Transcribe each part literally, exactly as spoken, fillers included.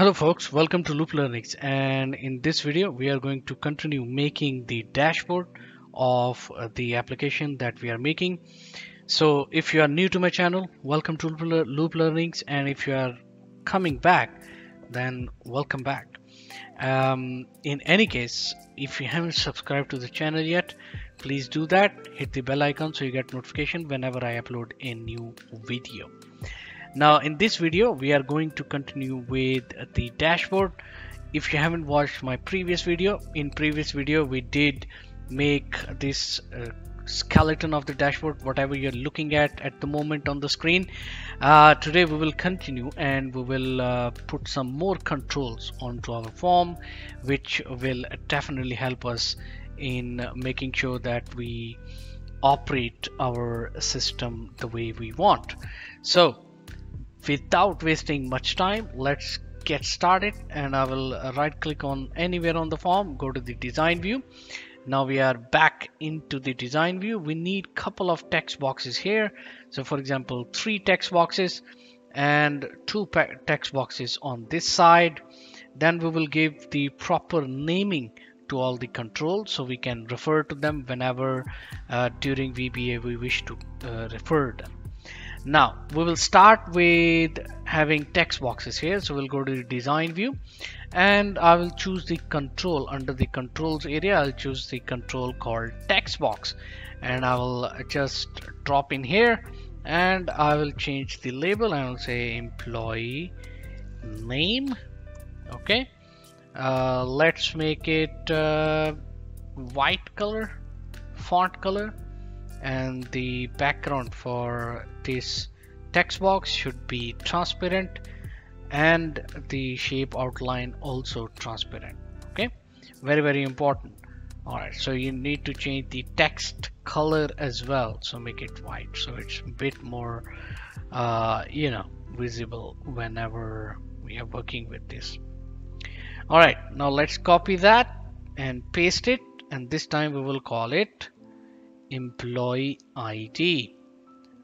Hello folks, welcome to Loop Learnings, and in this video we are going to continue making the dashboard of the application that we are making. So if you are new to my channel, welcome to Loop Learnings, and if you are coming back, then welcome back. Um, in any case, if you haven't subscribed to the channel yet, please do that. Hit the bell icon so you get notification whenever I upload a new video. Now in this video we are going to continue with the dashboard. If you haven't watched my previous video, in previous video we did make this uh, skeleton of the dashboard, whatever you're looking at at the moment on the screen. Uh, today we will continue and we will uh, put some more controls onto our form, which will definitely help us in making sure that we operate our system the way we want. So without wasting much time, let's get started, and I will right click on anywhere on the form, go to the design view. Now we are back into the design view. We need couple of text boxes here, so for example three text boxes and two text boxes on this side. Then we will give the proper naming to all the controls so we can refer to them whenever uh, during V B A we wish to uh, refer them. Now we will start with having text boxes here, so we'll go to the design view and I will choose the control. Under the controls area, I'll choose the control called text box, and I will just drop in here and I will change the label and I'll say employee name. Okay, uh, let's make it uh, white color, font color, and the background for this text box should be transparent and the shape outline also transparent. Okay, very very important. All right, so you need to change the text color as well, so make it white so it's a bit more uh, you know, visible whenever we are working with this. All right, now let's copy that and paste it, and this time we will call it employee I D.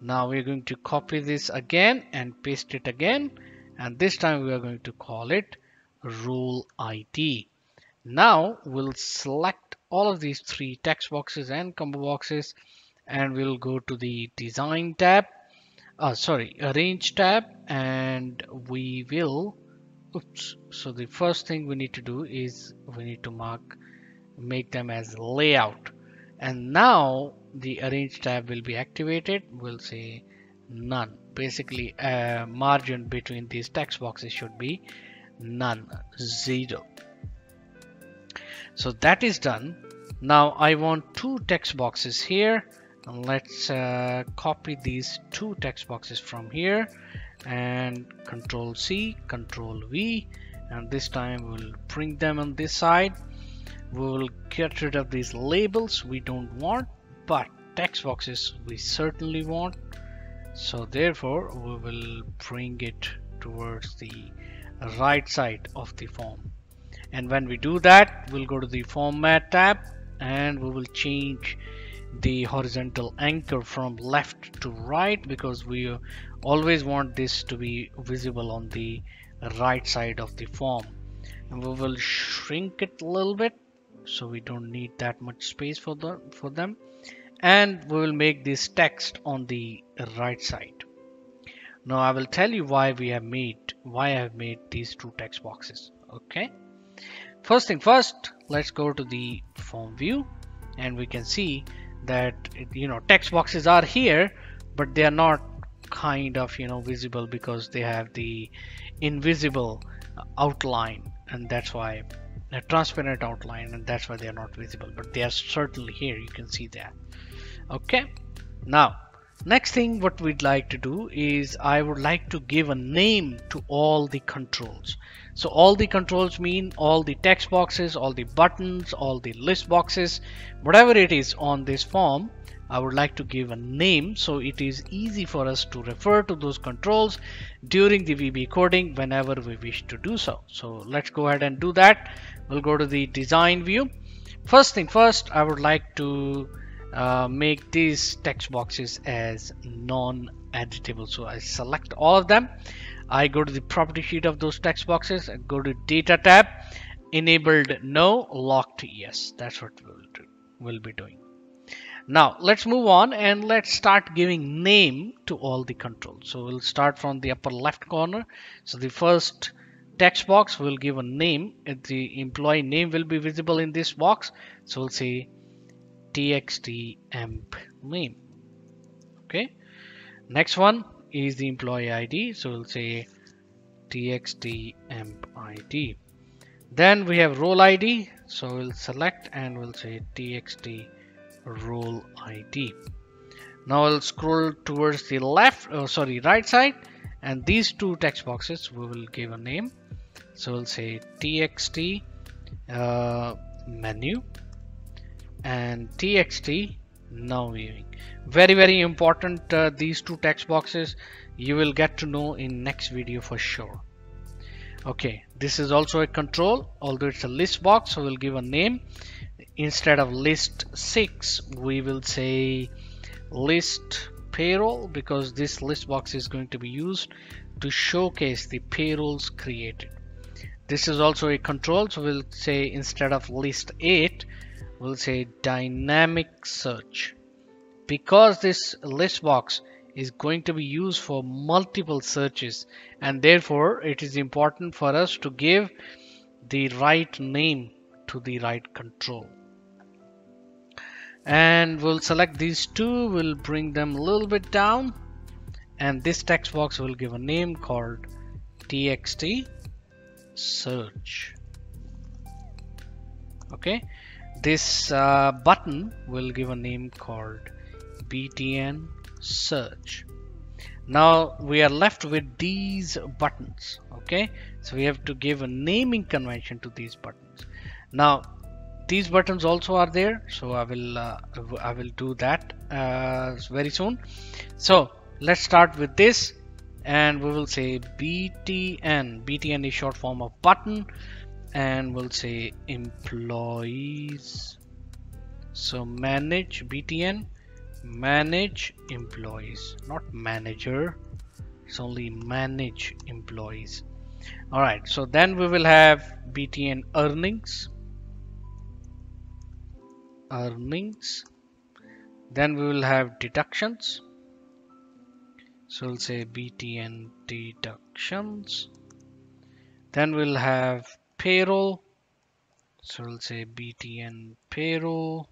Now we're going to copy this again and paste it again, and this time we are going to call it role I D. Now we'll select all of these three text boxes and combo boxes, and we'll go to the design tab, uh, sorry arrange tab, and we will oops so the first thing we need to do is we need to mark make them as layout. And now the arrange tab will be activated. We'll say none. Basically a uh, margin between these text boxes should be none, zero. So that is done. Now I want two text boxes here, and let's uh, copy these two text boxes from here and control C, control V, and this time we'll bring them on this side. We will get rid of these labels we don't want, but text boxes we certainly want, so therefore we will bring it towards the right side of the form. And when we do that, we'll go to the format tab and we will change the horizontal anchor from left to right, because we always want this to be visible on the right side of the form. And we will shrink it a little bit so we don't need that much space for the for them, and we will make this text on the right side. Now I will tell you why we have made why I have made these two text boxes. Okay, first thing first, let's go to the form view, and we can see that, you know, text boxes are here, but they are not kind of, you know, visible because they have the invisible outline, and that's why a transparent outline, and that's why they are not visible, but they are certainly here. You can see that. Okay, now next thing what we'd like to do is I would like to give a name to all the controls. So all the controls mean all the text boxes, all the buttons, all the list boxes, whatever it is on this form. I would like to give a name so it is easy for us to refer to those controls during the V B coding whenever we wish to do so. So let's go ahead and do that. We'll go to the design view. First thing first, I would like to uh, make these text boxes as non-editable. So I select all of them. I go to the property sheet of those text boxes and go to data tab, enabled no, locked yes. That's what we'll do. We'll be doing. Now let's move on and let's start giving name to all the controls. So we'll start from the upper left corner. So the first text box will give a name. The employee name will be visible in this box. So we'll say txt emp name. Okay. Next one is the employee I D. So we'll say txt emp I D. Then we have role I D. So we'll select and we'll say txt role I D. Now I'll scroll towards the left, oh, sorry, right side, and these two text boxes we will give a name. So we'll say txt uh, menu and txt now viewing. Very very important, uh, these two text boxes you will get to know in next video for sure. Okay, this is also a control, although it's a list box, so we'll give a name. Instead of list six, we will say list payroll, because this list box is going to be used to showcase the payrolls created. This is also a control, so we'll say instead of list eight, we'll say dynamic search, because this list box is going to be used for multiple searches, and therefore it is important for us to give the right name to the right control. And we'll select these two, we'll bring them a little bit down, and this text box will give a name called txt search. Okay, this uh, button will give a name called btn search. Now we are left with these buttons. Okay, so we have to give a naming convention to these buttons. Now these buttons also are there, so I will uh, I will do that uh, very soon. So let's start with this, and we will say B T N. B T N is short form of button, and we'll say employees. So manage B T N, manage employees, not manager. It's only manage employees. All right. So then we will have B T N earnings. earnings then we will have deductions, so we'll say B T N deductions. Then we'll have payroll, so we'll say B T N payroll.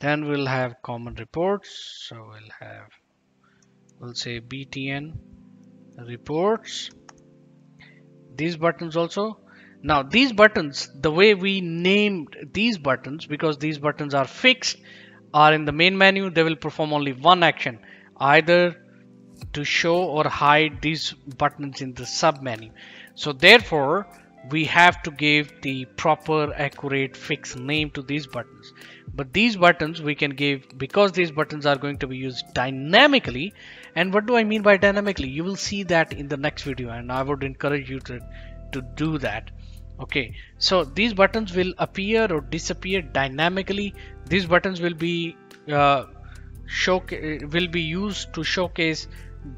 Then we'll have common reports, so we'll have we'll say B T N reports. These buttons also. Now these buttons, the way we named these buttons, because these buttons are fixed, are in the main menu, they will perform only one action, either to show or hide these buttons in the sub menu. So therefore we have to give the proper accurate fixed name to these buttons. But these buttons we can give, because these buttons are going to be used dynamically. And what do I mean by dynamically? You will see that in the next video, and I would encourage you to to do that. Okay, so these buttons will appear or disappear dynamically. These buttons will be uh, show will be used to showcase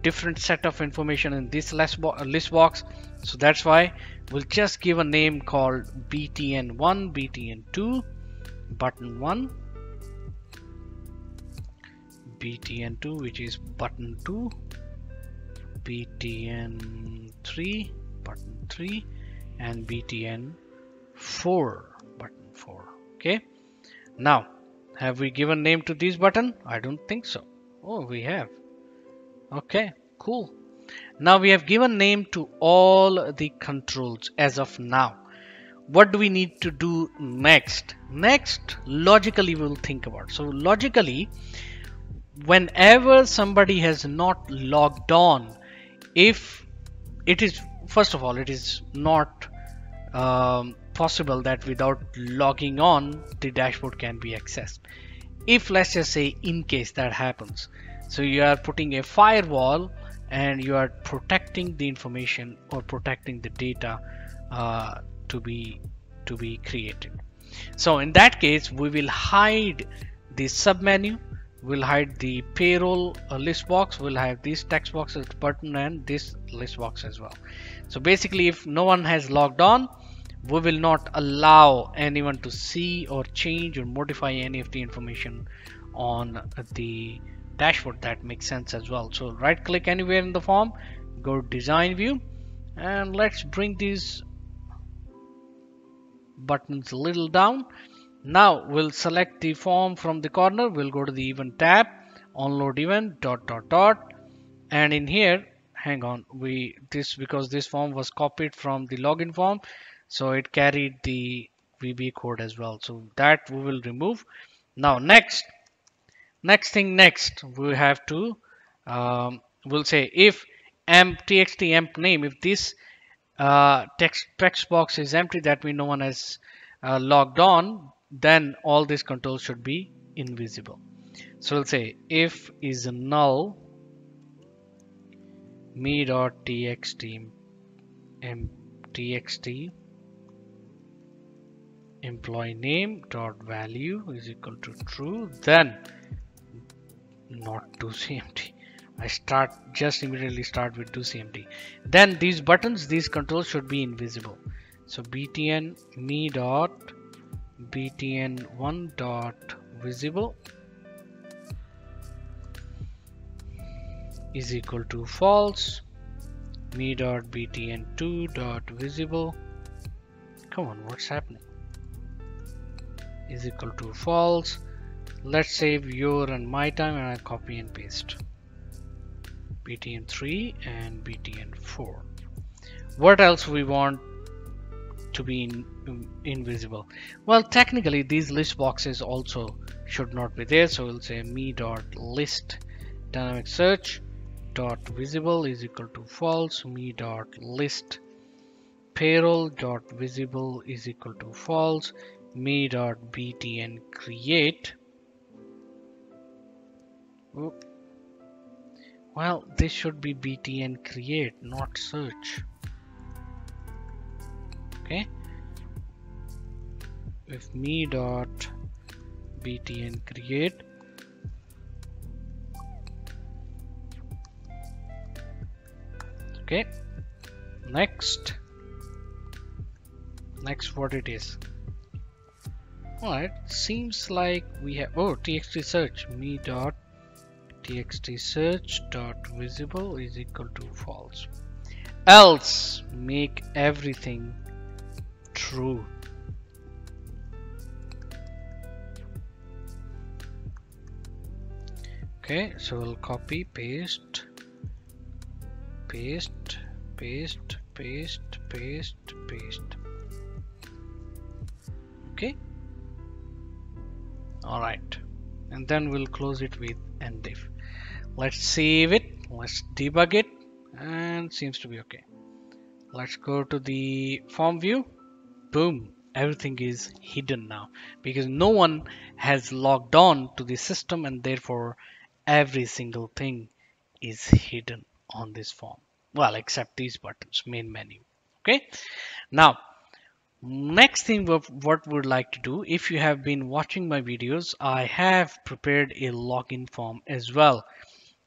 different set of information in this list, bo list box. So that's why we'll just give a name called B T N one, B T N two, button one, B T N two, which is button two, B T N three, button three, and B T N four, button four. Okay, now have we given name to this button? I don't think so. Oh, we have. Okay, cool. Now we have given name to all the controls as of now. What do we need to do next? Next, logically we'll think about. So logically, whenever somebody has not logged on, if it is, first of all, it is not um, possible that without logging on, the dashboard can be accessed. If, let's just say, in case that happens, so you are putting a firewall and you are protecting the information or protecting the data uh, to be to be created. So in that case, we will hide the submenu. will hide the payroll uh, list box, will have these text boxes button and this list box as well. So basically, if no one has logged on, we will not allow anyone to see or change or modify any of the information on the dashboard. That makes sense as well. So right click anywhere in the form, go to design view, and let's bring these buttons a little down. Now we'll select the form from the corner, we'll go to the event tab, onload event dot dot dot, and in here, hang on, we this because this form was copied from the login form, so it carried the V B code as well, so that we will remove. Now next next thing next we have to um, we'll say if emp txt emp name, if this uh, text text box is empty, that means no one has uh, logged on, then all these controls should be invisible. So we'll say if is null me.txt txt employee name dot value is equal to true, then not do cmd. I start just immediately start with do cmd. Then these buttons, these controls should be invisible. So btn me dot btn one dot visible is equal to false, me dot btn two dot visible, come on, what's happening, is equal to false. Let's save your and my time, and I copy and paste btn three and btn four. What else we want to be in, in, invisible? Well, technically these list boxes also should not be there, so we'll say me dot list dynamic search dot visible is equal to false, me dot list payroll dot visible is equal to false, me dot btn create. Oop. Well, this should be btn create, not search. Okay, if me dot btn create okay, next next what it is. All right, seems like we have, oh, txt search me dot txt search dot visible is equal to false. Else make everything true. Okay, so we'll copy, paste paste paste paste paste paste okay, all right, and then we'll close it with end diff. Let's save it, let's debug it, and seems to be okay. Let's go to the form view. Boom, everything is hidden now because no one has logged on to the system, and therefore every single thing is hidden on this form, well, except these buttons, main menu. Okay, now next thing what we would like to do, if you have been watching my videos, I have prepared a login form as well.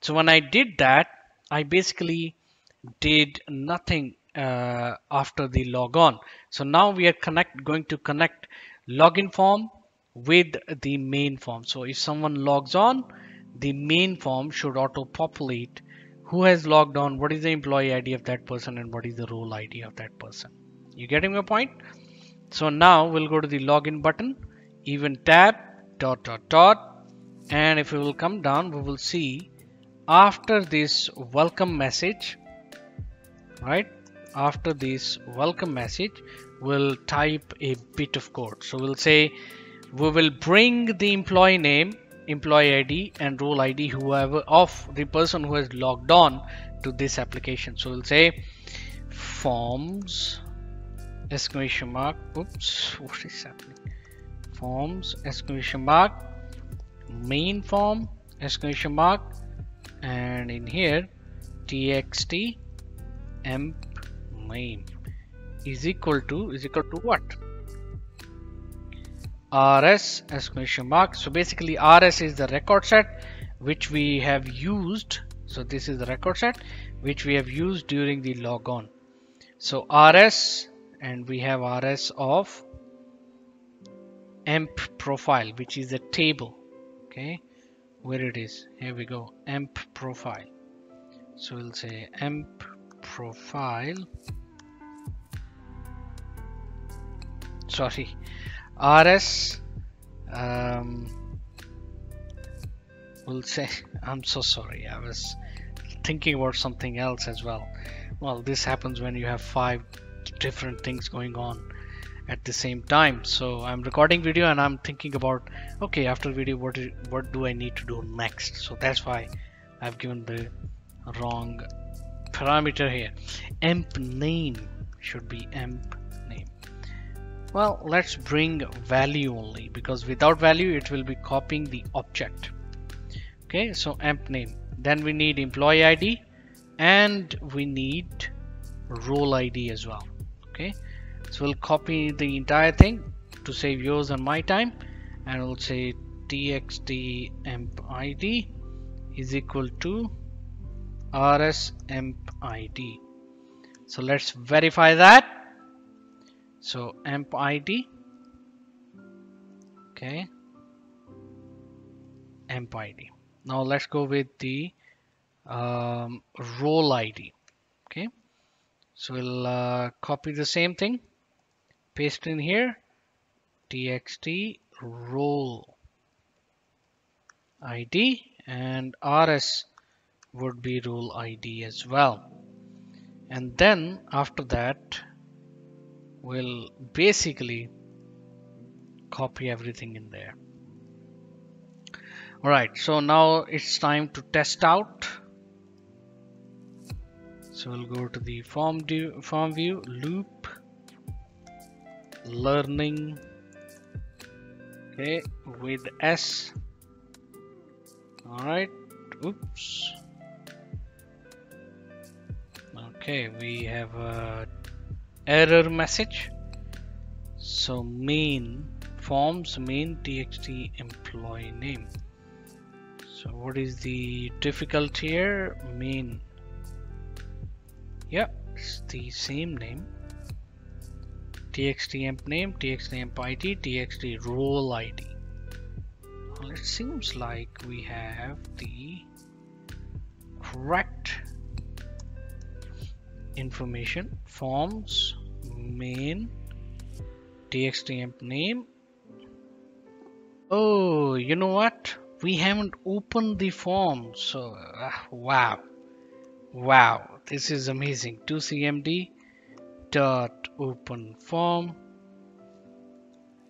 So when I did that, I basically did nothing uh, after the log on. So now we are connect going to connect login form with the main form. So if someone logs on, the main form should auto populate who has logged on, what is the employee I D of that person, and what is the role I D of that person. You getting my point? So now we'll go to the login button, event tab, dot dot dot, and if we will come down, we will see after this welcome message, right? After this welcome message, we'll type a bit of code. So we'll say we will bring the employee name, employee I D, and role I D, whoever of the person who has logged on to this application. So we'll say forms exclamation mark, oops, what is happening, forms exclamation mark main form exclamation mark, and in here txt emp name is equal to is equal to what rs exclamation mark. So basically rs is the record set which we have used. So this is the record set which we have used during the logon. So rs, and we have rs of emp profile, which is the table. Okay, where it is, here we go, emp profile. So we'll say emp profile, sorry, rs, um, we'll say, I'm so sorry, I was thinking about something else as well. Well, this happens when you have five different things going on at the same time. So I'm recording video and I'm thinking about, okay, after video what is, what do I need to do next. So that's why I've given the wrong parameter here. Emp name should be emp name. Well, let's bring value only, because without value it will be copying the object. Okay, so emp name. Then we need employee I D and we need role I D as well. Okay, so we'll copy the entire thing to save yours and my time, and we'll say txt emp I D is equal to rs emp I D. So let's verify that. So emp I D, okay, emp I D. Now let's go with the um, role I D. Okay, so we'll uh, copy the same thing, paste in here, txt role I D, and rs would be role I D as well. And then after that we'll basically copy everything in there. Alright, so now it's time to test out. So we'll go to the form, do, form view, loop learning, okay, with S. Alright, oops. Okay, we have a error message. So main forms, main txt employee name. So what is the difficulty here? Main. Yeah, it's the same name. Txt emp name, txt emp I D, txt role I D. Well, it seems like we have the correct information. Forms main txt emp name. Oh, you know what? We haven't opened the form. So uh, wow, wow, this is amazing. two C M D dot open form.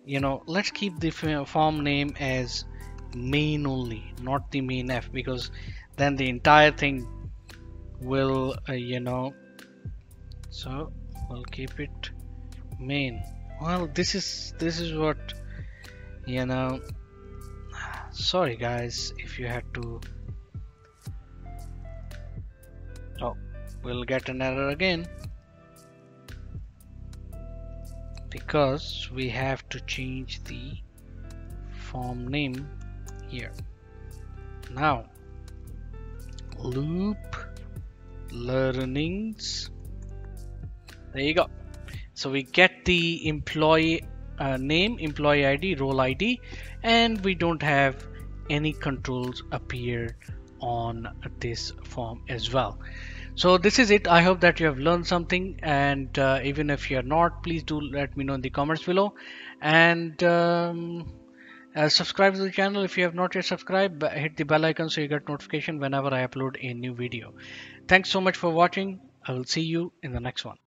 You know, let's keep the form name as main only, not the main F, because then the entire thing will uh, you know. So we'll keep it main. Well, this is this is what, you know. Sorry guys, if you had to. Oh, we'll get an error again because we have to change the form name here. Now loop learnings, there you go. So we get the employee Uh, name, employee I D, role I D, and we don't have any controls appear on this form as well. So this is it. I hope that you have learned something, and uh, even if you're not, please do let me know in the comments below, and um, uh, subscribe to the channel if you have not yet subscribed. Hit the bell icon so you get notification whenever I upload a new video. Thanks so much for watching. I will see you in the next one.